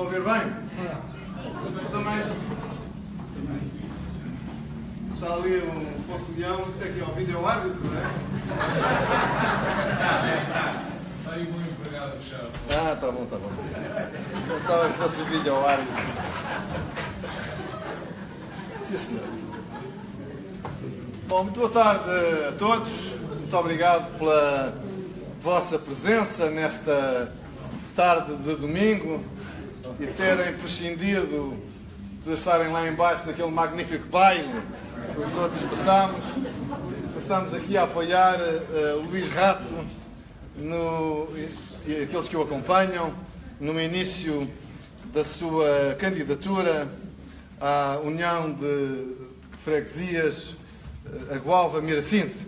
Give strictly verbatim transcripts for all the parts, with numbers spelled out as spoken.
Estão a ver bem? Ah. Também. Está ali um conselhão, isto é que é o vídeo árbitro, não é? Está aí um empregado fechado. Ah, está bom, está bom. Pensava que fosse o vídeo árbitro. Sim, senhor. Bom, muito boa tarde a todos. Muito obrigado pela vossa presença nesta tarde de domingo e terem prescindido de estarem lá embaixo naquele magnífico baile que todos passamos. Passamos aqui a apoiar uh, o Luís Rato no, e aqueles que o acompanham no início da sua candidatura à União de Freguesias uh, Agualva-Mira-Sintra.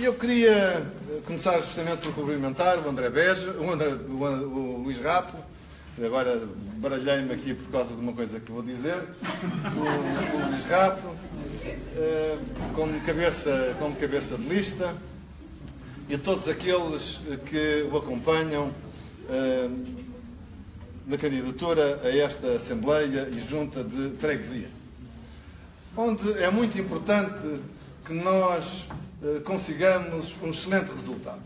Eu queria começar justamente por cumprimentar o André Beja, o, André, o, o Luís Rato. Agora baralhei-me aqui por causa de uma coisa que vou dizer. O, o Luís Rato, como cabeça, como cabeça de lista, e todos aqueles que o acompanham na candidatura a esta Assembleia e Junta de Freguesia, onde é muito importante que nós consigamos um excelente resultado.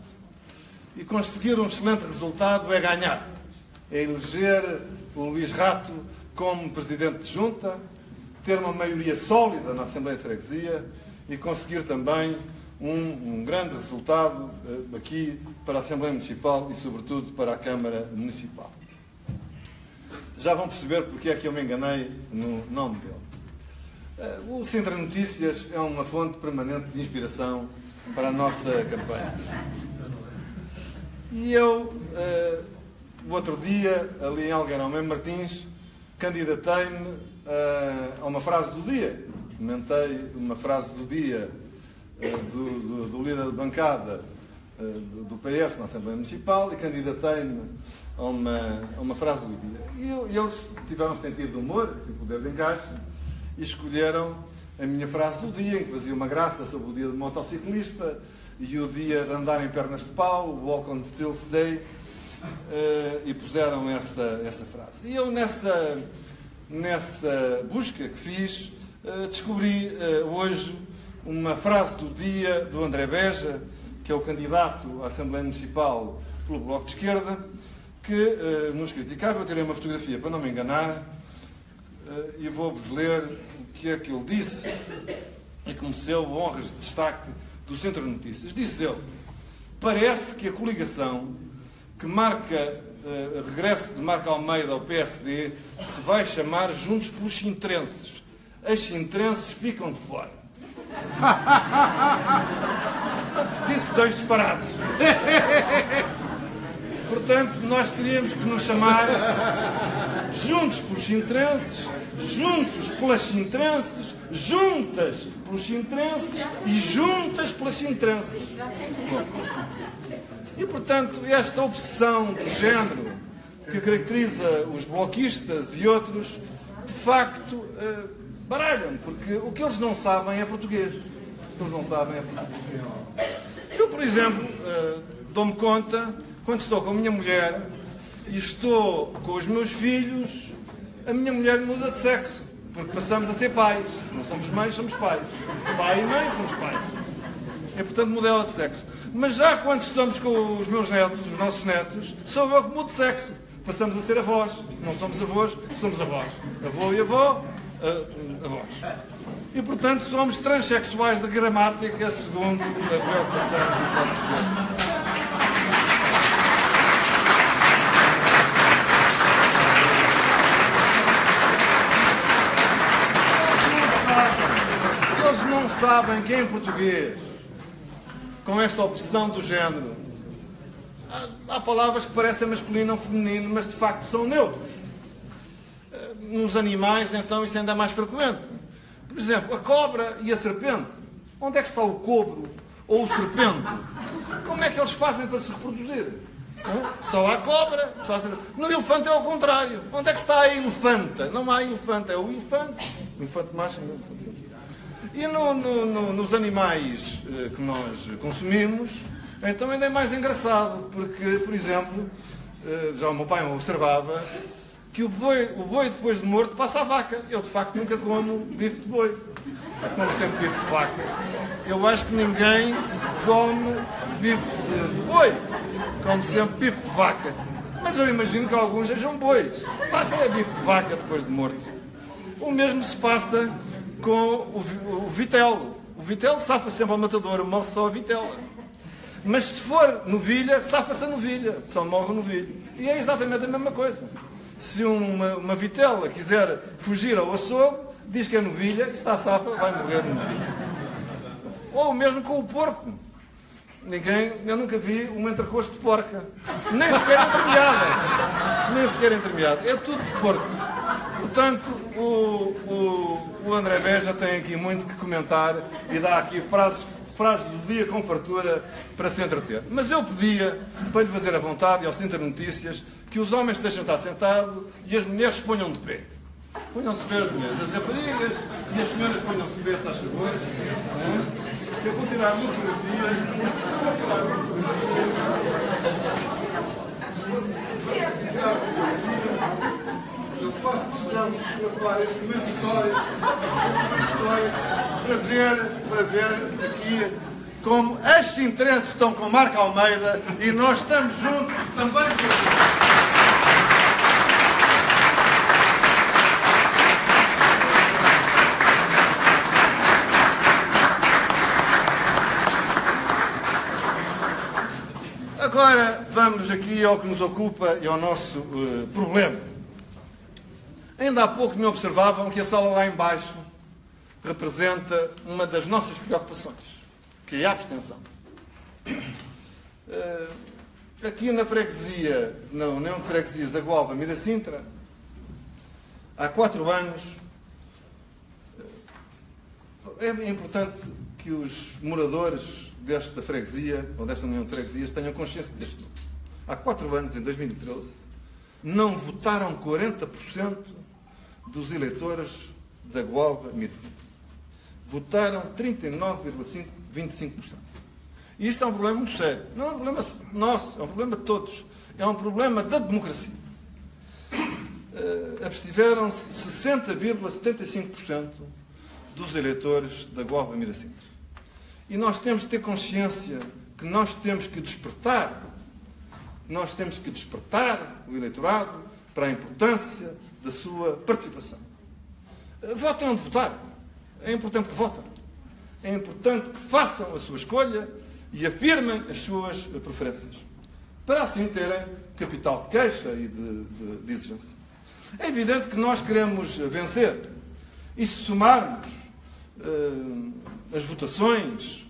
E conseguir um excelente resultado é ganhar. É eleger o Luís Rato como Presidente de Junta, ter uma maioria sólida na Assembleia de Freguesia e conseguir também um, um grande resultado aqui para a Assembleia Municipal e, sobretudo, para a Câmara Municipal. Já vão perceber porque é que eu me enganei no nome dele. O Sintra Notícias é uma fonte permanente de inspiração para a nossa campanha. E eu, uh, o outro dia, ali em Algueirão, Mem Martins, candidatei-me uh, a uma frase do dia. Comentei uma frase do dia uh, do, do, do líder de bancada uh, do, do P S na Assembleia Municipal e candidatei-me a uma, a uma frase do dia. E eu, eles tiveram sentido de humor e poder de encaixe, e escolheram a minha frase do dia, em que fazia uma graça sobre o dia do motociclista e o dia de andar em pernas de pau, o Walk on Stilts Day, e puseram essa, essa frase. E eu, nessa, nessa busca que fiz, descobri hoje uma frase do dia do André Beja, que é o candidato à Assembleia Municipal pelo Bloco de Esquerda, que nos criticava. Eu tirei uma fotografia para não me enganar, Uh, e vou-vos ler o que é que ele disse e que mereceu honras de destaque do Centro de Notícias. Disse ele: parece que a coligação que marca o uh, regresso de Marco Almeida ao P S D se vai chamar Juntos pelos Sintrenses. As Sintrenses ficam de fora. Disse dois disparados. Portanto, nós teríamos que nos chamar Juntos pelos Sintrenses, Juntos pelas Sintrenses, Juntas pelos Sintrenses e Juntas pelas Sintrenses. E, portanto, esta obsessão de género que caracteriza os bloquistas e outros, de facto, baralham, porque o que eles não sabem é português. O que eles não sabem é português. Eu, por exemplo, dou-me conta, quando estou com a minha mulher e estou com os meus filhos, a minha mulher muda de sexo, porque passamos a ser pais. Não somos mães, somos pais. Pai e mãe, somos pais. É, portanto, modela de sexo. Mas já quando estamos com os meus netos, os nossos netos, sou eu que mudo de sexo. Passamos a ser avós. Não somos avós, somos avós. Avô e avó, avós. E, portanto, somos transexuais de gramática, segundo a preocupação do Bloco. Sabem que em português, com esta opção do género, há, há palavras que parecem masculino ou feminino, mas de facto são neutros. Nos animais, então, isso ainda é mais frequente. Por exemplo, a cobra e a serpente. Onde é que está o cobro ou o serpente? Como é que eles fazem para se reproduzir? Só há cobra, só há serpente. No elefante é ao contrário. Onde é que está a elefanta? Não há elefante, é o elefante. O elefante macho é o elefante. E no, no, no, nos animais eh, que nós consumimos, então ainda é mais engraçado, porque, por exemplo, já o meu pai me observava, que o boi, o boi depois de morto passa à vaca. Eu, de facto, nunca como bife de boi. Como sempre bife de vaca. Eu acho que ninguém come bife de, de boi. Come sempre bife de vaca. Mas eu imagino que alguns sejam bois. Passem a bife de vaca depois de morto. O mesmo se passa com o, o, o vitelo. O vitelo safa sempre ao matador, morre só a vitela. Mas se for novilha, safa-se a novilha, só morre o novilho. E é exatamente a mesma coisa. Se uma, uma vitela quiser fugir ao açougue, diz que é novilha, está safa, vai morrer no novilho. Ou mesmo com o porco. Ninguém, eu nunca vi um entrecosto de porca. Nem sequer entremeada. Nem sequer entremeada. É tudo de porco. Portanto, o, o, o André Beja tem aqui muito que comentar e dá aqui frases, frases do dia com fartura para se entreter. Mas eu pedia, para lhe fazer a vontade, ao Sintra Notícias, que os homens se deixem estar sentados e as mulheres se ponham de pé. Ponham-se de pé as mulheres. As raparigas e as senhoras ponham-se de pé, se achas hoje. Eu vou tirar a fotografia. Vou tirar a fotografia. Eu posso fotografar este momento de história, para ver, para ver aqui como as sintrenses estão com Marco Almeida e nós estamos juntos também com Agora vamos aqui ao que nos ocupa e ao nosso uh, problema. Ainda há pouco me observavam que a sala lá embaixo representa uma das nossas preocupações, que é a abstenção. Uh, aqui na freguesia, na União de Freguesias Agualva-Mira-Sintra, há quatro anos, é importante que os moradores desta freguesia, ou desta União de Freguesias, tenham consciência deste número. Há quatro anos, em dois mil e treze, não votaram quarenta por cento dos eleitores da Agualva-Mira-Sintra. Votaram trinta e nove vírgula vinte e cinco por cento. E isto é um problema muito sério. Não é um problema nosso, é um problema de todos. É um problema da democracia. Uh, abstiveram-se sessenta vírgula setenta e cinco por cento dos eleitores da Agualva-Mira-Sintra. E nós temos de ter consciência que nós temos que despertar, nós temos que despertar o eleitorado para a importância da sua participação. Votem onde votar. É importante que votem. É importante que façam a sua escolha e afirmem as suas preferências, para assim terem capital de queixa e de, de, de exigência. É evidente que nós queremos vencer e se somarmos uh, as votações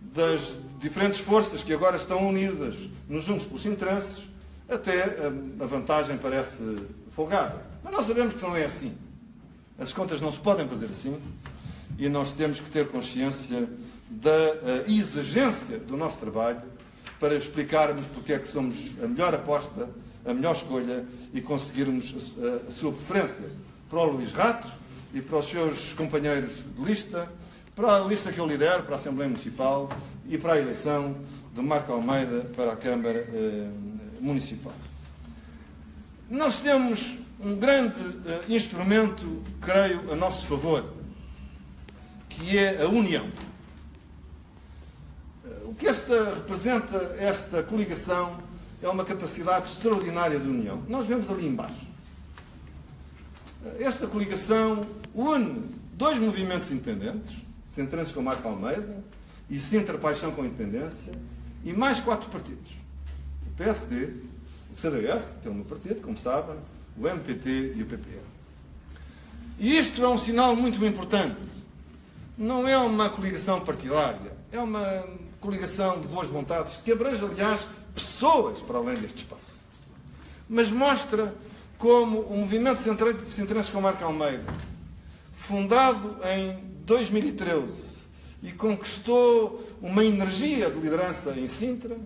das diferentes forças que agora estão unidas nos Juntos pelos Sintrenses, até a vantagem parece folgada. Mas nós sabemos que não é assim. As contas não se podem fazer assim e nós temos que ter consciência da exigência do nosso trabalho para explicarmos porque é que somos a melhor aposta, a melhor escolha e conseguirmos a sua preferência para o Luís Rato e para os seus companheiros de lista, para a lista que eu lidero, para a Assembleia Municipal e para a eleição de Marco Almeida para a Câmara eh, Municipal. Nós temos um grande eh, instrumento, creio, a nosso favor, que é a união. O que esta representa, esta coligação, é uma capacidade extraordinária de união. Nós vemos ali embaixo. Esta coligação une dois movimentos independentes, Sintrenses com Marco Almeida e Sintra Paixão com Independência, e mais quatro partidos. O P S D, o C D S, que é o meu partido, como sabem, o M P T e o P P R. E isto é um sinal muito importante. Não é uma coligação partidária, é uma coligação de boas vontades, que abrange, aliás, pessoas para além deste espaço. Mas mostra como o movimento Sintrenses com Marco Almeida, fundado em dois mil e treze, e conquistou uma energia de liderança em Sintra,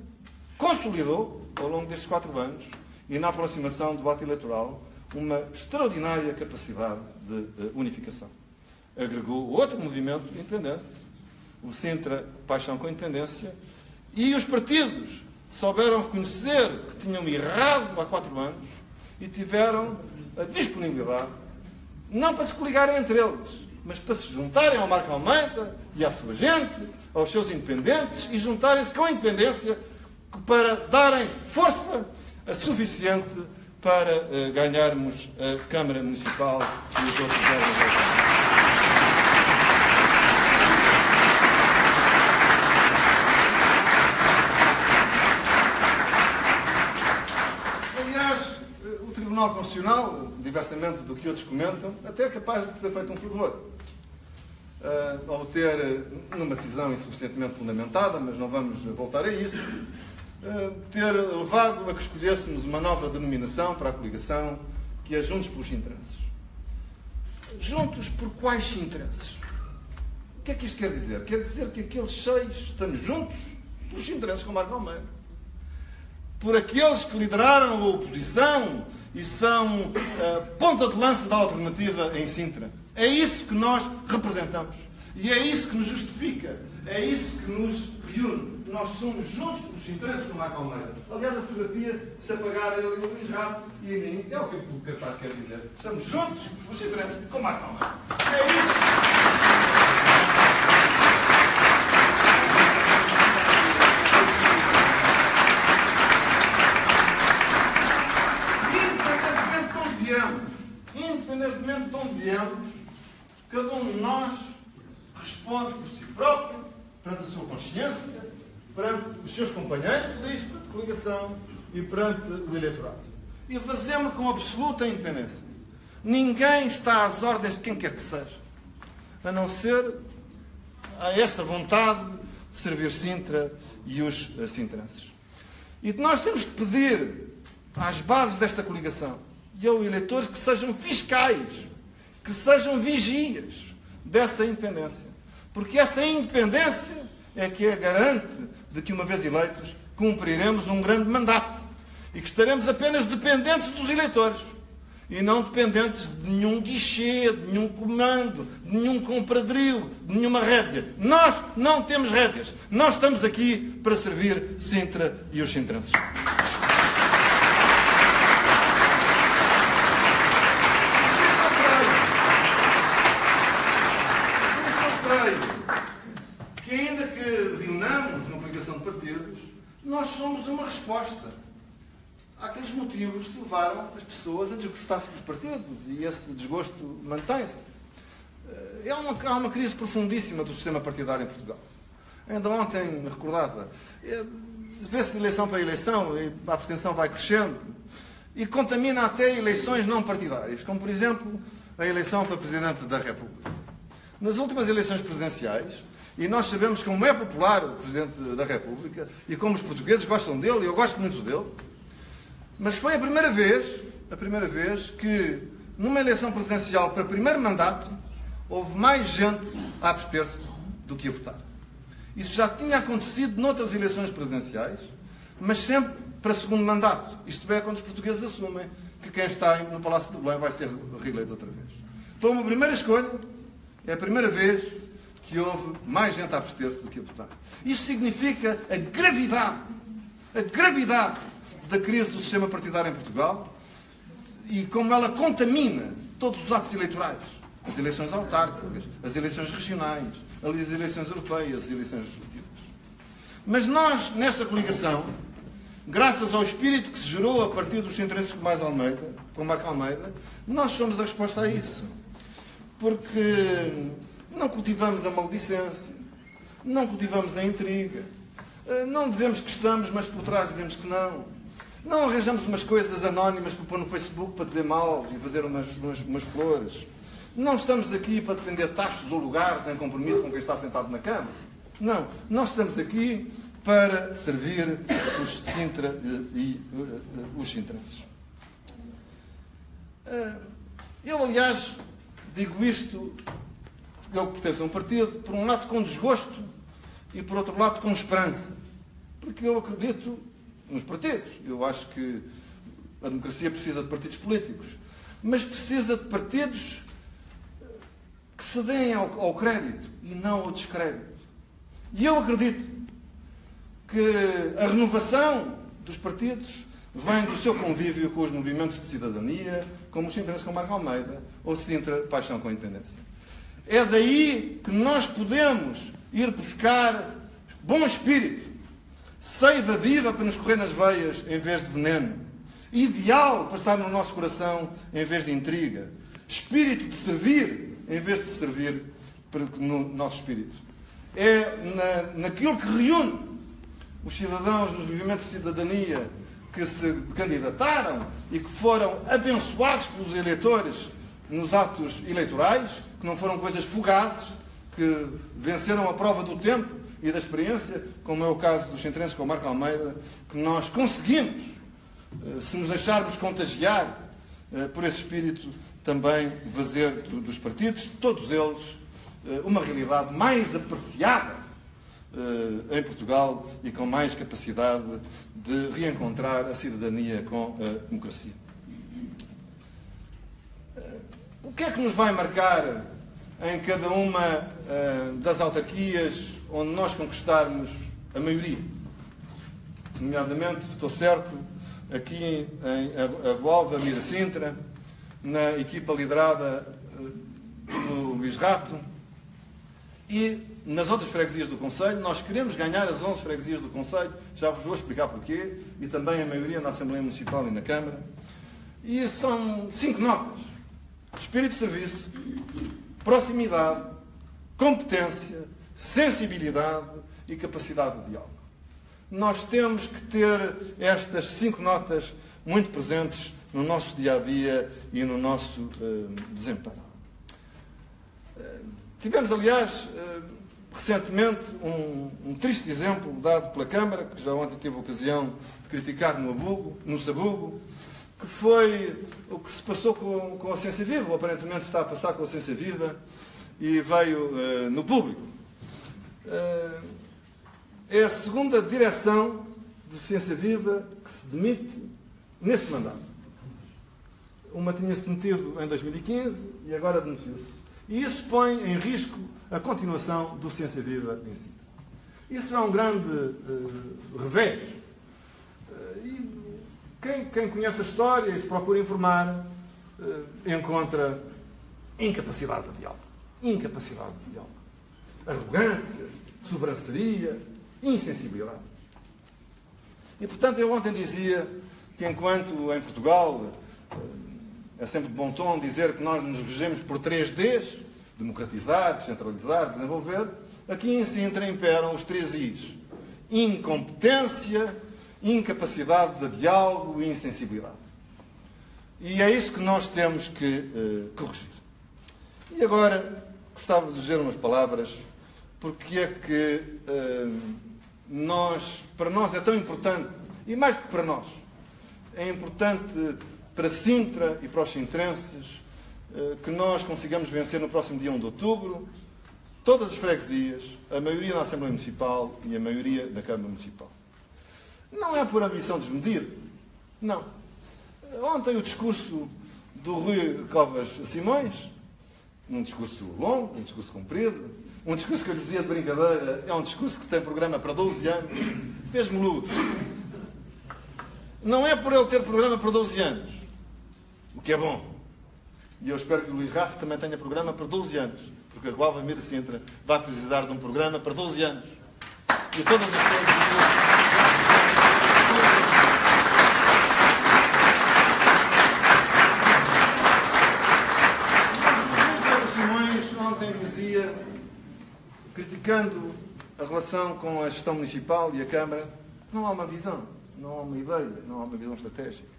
consolidou, ao longo destes quatro anos, e na aproximação do voto eleitoral, uma extraordinária capacidade de unificação. Agregou outro movimento independente, o Sintra Paixão com Independência, e os partidos souberam reconhecer que tinham errado há quatro anos e tiveram a disponibilidade, não para se coligarem entre eles, mas para se juntarem ao Marco Almeida e à sua gente, aos seus independentes, e juntarem-se com a independência para darem força suficiente para uh, ganharmos a Câmara Municipal e os outros órgãos. O Tribunal Constitucional, diversamente do que outros comentam, até é capaz de ter feito um favor. Uh, ao ter, numa decisão insuficientemente fundamentada, mas não vamos voltar a isso, uh, ter levado a que escolhêssemos uma nova denominação para a coligação, que é Juntos pelos Interesses. Juntos por quais interesses? O que é que isto quer dizer? Quer dizer que aqueles seis estamos juntos pelos interesses com o Marco Almeida. Por aqueles que lideraram a oposição e são uh, ponta de lança da alternativa em Sintra. É isso que nós representamos. E é isso que nos justifica. É isso que nos reúne. Nós somos juntos os interesses do Marco Almeida. Aliás, a fotografia, se apagar ali o Luís Rato e a mim, é o que o cartaz quer dizer. Estamos juntos os interesses com o Marco Almeida. É isso. Independentemente de onde viemos, cada um de nós responde por si próprio, perante a sua consciência, perante os seus companheiros de lista, de coligação e perante o eleitorado. E fazemos com absoluta independência. Ninguém está às ordens de quem quer que seja, a não ser a esta vontade de servir Sintra e os sintrenses. E nós temos de pedir às bases desta coligação e ao eleitor que sejam fiscais, que sejam vigias dessa independência. Porque essa independência é que é garante de que, uma vez eleitos, cumpriremos um grande mandato e que estaremos apenas dependentes dos eleitores e não dependentes de nenhum guichê, de nenhum comando, de nenhum compradrio, de nenhuma rédea. Nós não temos rédeas. Nós estamos aqui para servir Sintra e os sintrenses. Que ainda que reunamos uma coligação de partidos, nós somos uma resposta àqueles motivos que levaram as pessoas a desgostar-se dos partidos, e esse desgosto mantém-se. Há uma, há uma crise profundíssima do sistema partidário em Portugal. Ainda ontem me recordava, vê-se de eleição para eleição, a abstenção vai crescendo, e contamina até eleições não partidárias, como por exemplo a eleição para Presidente da República. Nas últimas eleições presidenciais, e nós sabemos como é popular o Presidente da República, e como os portugueses gostam dele, e eu gosto muito dele, mas foi a primeira vez, a primeira vez que, numa eleição presidencial para primeiro mandato, houve mais gente a abster-se do que a votar. Isso já tinha acontecido noutras eleições presidenciais, mas sempre para segundo mandato. Isto é, quando os portugueses assumem que quem está no Palácio de Belém vai ser reeleito outra vez. Então, uma primeira escolha, é a primeira vez que houve mais gente a abster-se do que a votar. Isso significa a gravidade, a gravidade da crise do sistema partidário em Portugal e como ela contamina todos os atos eleitorais. As eleições autárquicas, as eleições regionais, as eleições europeias, as eleições legislativas. Mas nós, nesta coligação, graças ao espírito que se gerou a partir dos interesses com mais Almeida, com Marco Almeida, nós somos a resposta a isso. Porque não cultivamos a maldicência, não cultivamos a intriga, não dizemos que estamos, mas por trás dizemos que não, não arranjamos umas coisas anónimas para pôr no Facebook para dizer mal e fazer umas, umas, umas flores, não estamos aqui para defender tachos ou lugares em compromisso com quem está sentado na cama. Não, nós estamos aqui para servir os Sintra e os sintrenses. Eu, aliás, digo isto, eu que pertenço a um partido, por um lado com desgosto e por outro lado com esperança. Porque eu acredito nos partidos. Eu acho que a democracia precisa de partidos políticos. Mas precisa de partidos que se deem ao, ao crédito e não ao descrédito. E eu acredito que a renovação dos partidos vem do seu convívio com os movimentos de cidadania, como os Sintrenses com Marco Almeida ou Sintra Paixão com a Independência. É daí que nós podemos ir buscar bom espírito, seiva viva para nos correr nas veias em vez de veneno, ideal para estar no nosso coração em vez de intriga, espírito de servir em vez de servir no nosso espírito. É na, naquilo que reúne os cidadãos dos movimentos de cidadania que se candidataram e que foram abençoados pelos eleitores nos atos eleitorais, que não foram coisas fugazes, que venceram a prova do tempo e da experiência, como é o caso dos sintrenses com o Marco Almeida, que nós conseguimos, se nos deixarmos contagiar por esse espírito, também fazer dos partidos, todos eles, uma realidade mais apreciada em Portugal e com mais capacidade de reencontrar a cidadania com a democracia. O que é que nos vai marcar em cada uma das autarquias onde nós conquistarmos a maioria? Nomeadamente, estou certo, aqui em Agualva-Mira-Sintra, na equipa liderada pelo Luís Rato, e nas outras freguesias do Conselho, nós queremos ganhar as onze freguesias do Conselho, já vos vou explicar porquê, e também a maioria na Assembleia Municipal e na Câmara. E são cinco notas: espírito de serviço, proximidade, competência, sensibilidade e capacidade de diálogo. Nós temos que ter estas cinco notas muito presentes no nosso dia-a-dia e no nosso uh, desempenho. Uh, Tivemos, aliás, recentemente, um, um triste exemplo dado pela Câmara, que já ontem tive a ocasião de criticar no, abugo, no Sabugo, que foi o que se passou com, com a Ciência Viva, ou aparentemente está a passar com a Ciência Viva, e veio uh, no público. Uh, é a segunda direção do Ciência Viva que se demite neste mandato. Uma tinha-se demitido em dois mil e quinze e agora demitiu-se. E isso põe em risco a continuação do Ciência Viva em si. Isso é um grande uh, revés. Uh, e quem, quem conhece a história e se procura informar, uh, encontra incapacidade de diálogo. Incapacidade de diálogo. Arrogância, sobranceria, insensibilidade. E, portanto, eu ontem dizia que, enquanto em Portugal... Uh, É sempre de bom tom dizer que nós nos regemos por três Dês, democratizar, descentralizar, desenvolver. Aqui em Sintra imperam os três Is. Incompetência, incapacidade de diálogo e insensibilidade. E é isso que nós temos que uh, corrigir. E agora, gostava de dizer umas palavras, porque é que uh, nós, para nós é tão importante, e mais do que para nós, é importante... para Sintra e para os sintrenses, que nós consigamos vencer no próximo dia um de outubro todas as freguesias, a maioria na Assembleia Municipal e a maioria na Câmara Municipal. Não é por ambição desmedida, não. Ontem o discurso do Rui Cobas Simões, um discurso longo, um discurso comprido, um discurso que eu dizia de brincadeira, é um discurso que tem programa para doze anos, fez-me luz. Não é por ele ter programa para doze anos, o que é bom. E eu espero que o Luís Rato também tenha programa para doze anos, porque a Agualva-Mira-Sintra vai precisar de um programa para doze anos. E todas as coisas... Simões ontem dizia, criticando a relação com a gestão municipal e a Câmara, não há uma visão, não há uma ideia, não há uma visão estratégica.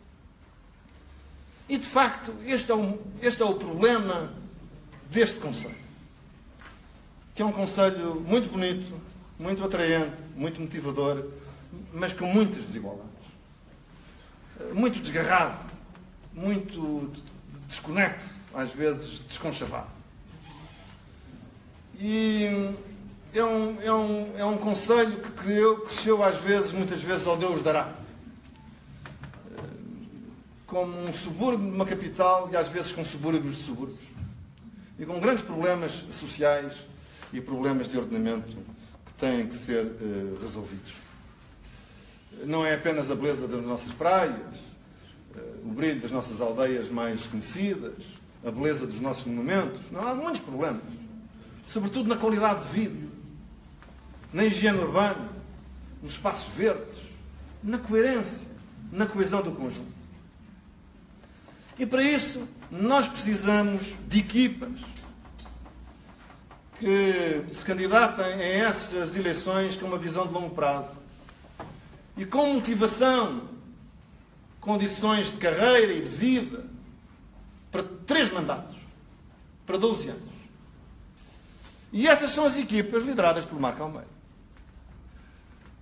E, de facto, este é, um, este é o problema deste Conselho. Que é um Conselho muito bonito, muito atraente, muito motivador, mas com muitas desigualdades. Muito desgarrado, muito desconexo, às vezes desconchavado. E é um, é um, é um Conselho que criou, cresceu, às vezes, muitas vezes, ao Deus dará. Como um subúrbio de uma capital e às vezes com subúrbios de subúrbios. E com grandes problemas sociais e problemas de ordenamento que têm que ser eh, resolvidos. Não é apenas a beleza das nossas praias, o brilho das nossas aldeias mais conhecidas, a beleza dos nossos monumentos. Não, há muitos problemas. Sobretudo na qualidade de vida, na higiene urbana, nos espaços verdes, na coerência, na coesão do conjunto. E para isso, nós precisamos de equipas que se candidatem a essas eleições com uma visão de longo prazo e com motivação, condições de carreira e de vida para três mandatos, para doze anos. E essas são as equipas lideradas por Marco Almeida.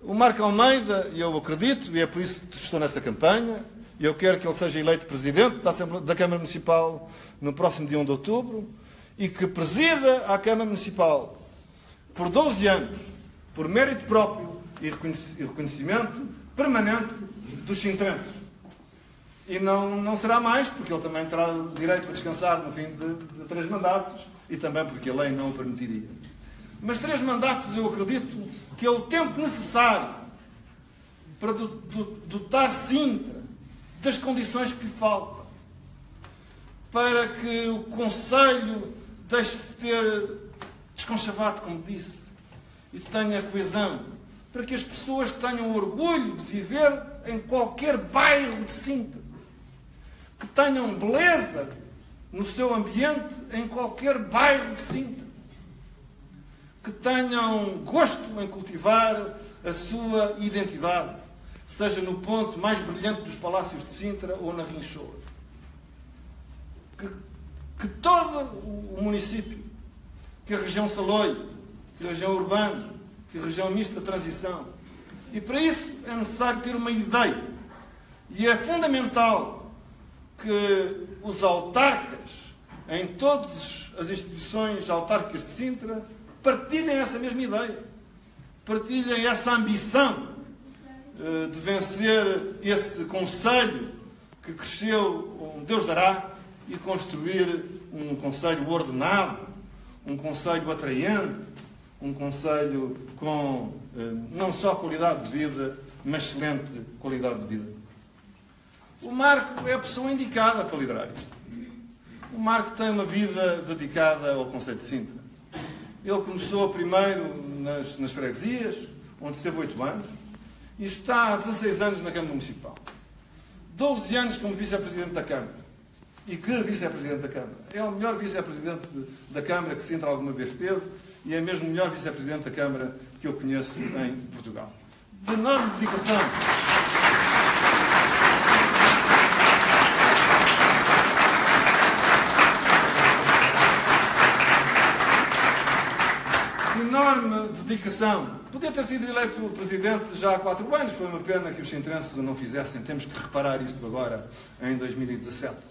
O Marco Almeida, eu acredito, e é por isso que estou nessa campanha, e eu quero que ele seja eleito Presidente da Câmara Municipal no próximo dia um de outubro e que presida a Câmara Municipal por doze anos, por mérito próprio e reconhecimento permanente dos sintrenses. E não, não será mais, porque ele também terá direito a descansar no fim de, de três mandatos e também porque a lei não o permitiria. Mas três mandatos eu acredito que é o tempo necessário para dotar Sintra das condições que faltam, para que o Conselho deixe de ter desconchavado, como disse, e tenha coesão, para que as pessoas tenham orgulho de viver em qualquer bairro de Sintra, que tenham beleza no seu ambiente em qualquer bairro de Sintra, que tenham gosto em cultivar a sua identidade, seja no ponto mais brilhante dos palácios de Sintra ou na Rinchoa. Que, que todo o município, que a região Saloio, que a região urbana, que a região mista de transição. E para isso é necessário ter uma ideia. E é fundamental que os autarcas, em todas as instituições autárquicas de Sintra, partilhem essa mesma ideia. Partilhem essa ambição de vencer esse concelho que cresceu, um Deus dará, e construir um concelho ordenado, um concelho atraente, um concelho com não só qualidade de vida, mas excelente qualidade de vida. O Marco é a pessoa indicada para liderar isto. O Marco tem uma vida dedicada ao concelho de Sintra. Ele começou primeiro nas, nas freguesias, onde esteve oito anos, e está há dezasseis anos na Câmara Municipal. doze anos como Vice-Presidente da Câmara. E que Vice-Presidente da Câmara? É o melhor Vice-Presidente da Câmara que Sintra alguma vez teve e é mesmo o melhor Vice-Presidente da Câmara que eu conheço em Portugal. De enorme dedicação. De enorme dedicação. Podia ter sido eleito Presidente já há quatro anos, foi uma pena que os sintrenses o não fizessem, temos que reparar isto agora, em dois mil e dezassete.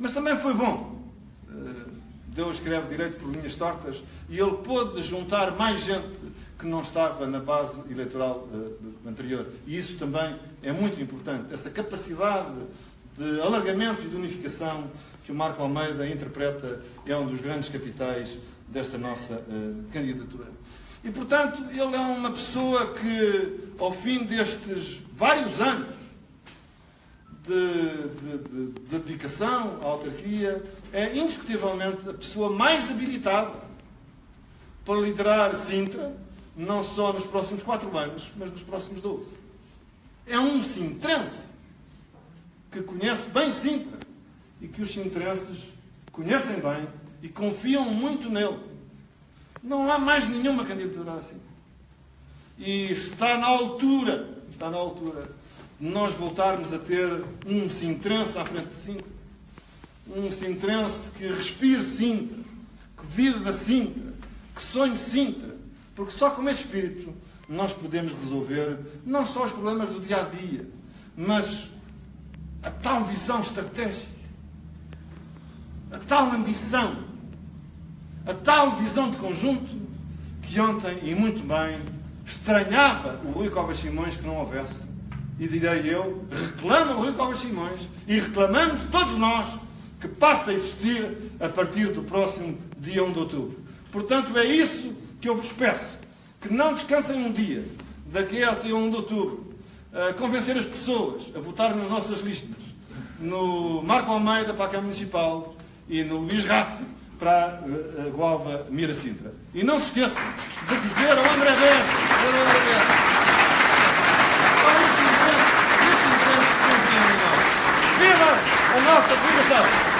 Mas também foi bom. Deus escreve direito por linhas tortas e ele pôde juntar mais gente que não estava na base eleitoral anterior. E isso também é muito importante, essa capacidade de alargamento e de unificação que o Marco Almeida interpreta é um dos grandes capitais desta nossa candidatura. E, portanto, ele é uma pessoa que, ao fim destes vários anos de, de, de, de dedicação à autarquia, é indiscutivelmente a pessoa mais habilitada para liderar Sintra, não só nos próximos quatro anos, mas nos próximos doze. É um sintrense que conhece bem Sintra e que os sintrenses conhecem bem e confiam muito nele. Não há mais nenhuma candidatura assim. E está na altura, está na altura de nós voltarmos a ter um sintrense à frente de Sintra. Um sintrense que respire Sintra, que vive da Sintra, que sonhe Sintra. Porque só com esse espírito nós podemos resolver não só os problemas do dia-a-dia, mas a tal visão estratégica, a tal ambição, a tal visão de conjunto que ontem, e muito bem, estranhava o Rui Cobas Simões que não houvesse. E direi eu, reclama o Rui Cobas Simões e reclamamos todos nós que passe a existir a partir do próximo dia um de outubro. Portanto, é isso que eu vos peço, que não descansem um dia, daqui até um de outubro, uh, convencer as pessoas a votar nas nossas listas, no Marco Almeida para a Câmara Municipal e no Luís Rato para a Agualva-Mira-Sintra. E não se esqueçam de dizer ao André Beja, viva a nossa libertação!